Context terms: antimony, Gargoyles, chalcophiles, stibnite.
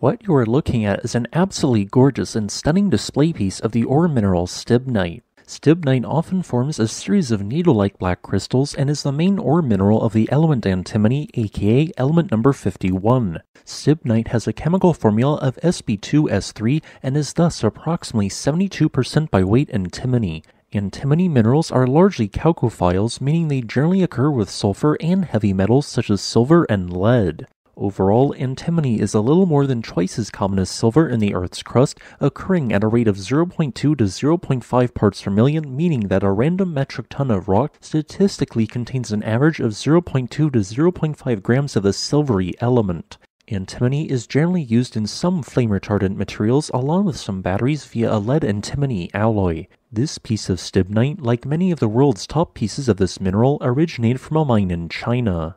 What you are looking at is an absolutely gorgeous and stunning display piece of the ore mineral stibnite. Stibnite often forms a series of needle-like black crystals and is the main ore mineral of the element antimony, aka element number 51. Stibnite has a chemical formula of Sb2S3 and is thus approximately 72% by weight antimony. Antimony minerals are largely chalcophiles, meaning they generally occur with sulfur and heavy metals such as silver and lead. Overall, antimony is a little more than twice as common as silver in the Earth's crust, occurring at a rate of 0.2 to 0.5 parts per million, meaning that a random metric ton of rock statistically contains an average of 0.2 to 0.5 grams of the silvery element. Antimony is generally used in some flame retardant materials along with some batteries via a lead-antimony alloy. This piece of stibnite, like many of the world's top pieces of this mineral, originated from a mine in China.